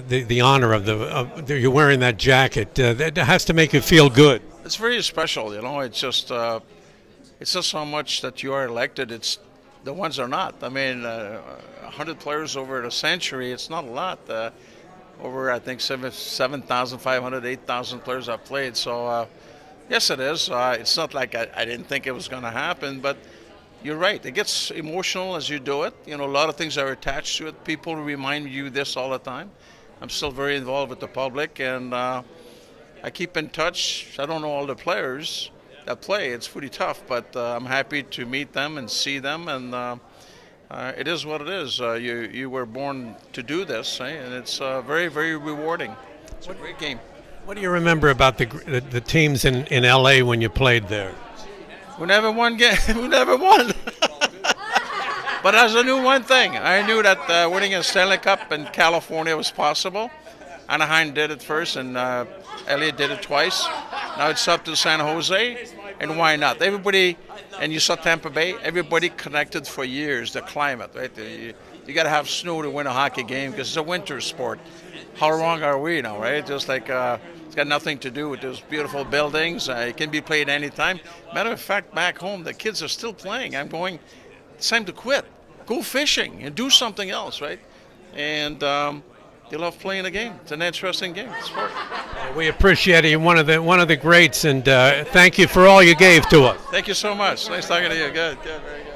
the honor of you're wearing that jacket. That has to make you feel good. It's very special, you know. It's just so much that you are elected. It's the ones are not. I mean, 100 players over a century. It's not a lot. Over I think 7,500, 8,000 players have played. So yes, it is. It's not like I didn't think it was going to happen, but. You're right. It gets emotional as you do it. You know, a lot of things are attached to it. People remind you this all the time. I'm still very involved with the public, and I keep in touch. I don't know all the players that play. It's pretty tough, but I'm happy to meet them and see them. And it is what it is. You were born to do this, eh? And it's very, very rewarding. It's a great game. What do you remember about the teams in L.A. when you played there? We never won game. We never won. But as I knew one thing, I knew that winning a Stanley Cup in California was possible. Anaheim did it first, and LA did it twice. Now it's up to San Jose, and why not? Everybody, and you saw Tampa Bay. Everybody connected for years. The climate, right? You got to have snow to win a hockey game because it's a winter sport. How wrong are we now, right? Just like. It's got nothing to do with those beautiful buildings. It can be played any time. Matter of fact, back home, the kids are still playing. I'm going, it's time to quit. Go fishing and do something else, right? And they love playing the game. It's an interesting game. It's fun. We appreciate you, one of the greats, and thank you for all you gave to us. Thank you so much. Nice talking to you. Good, very good.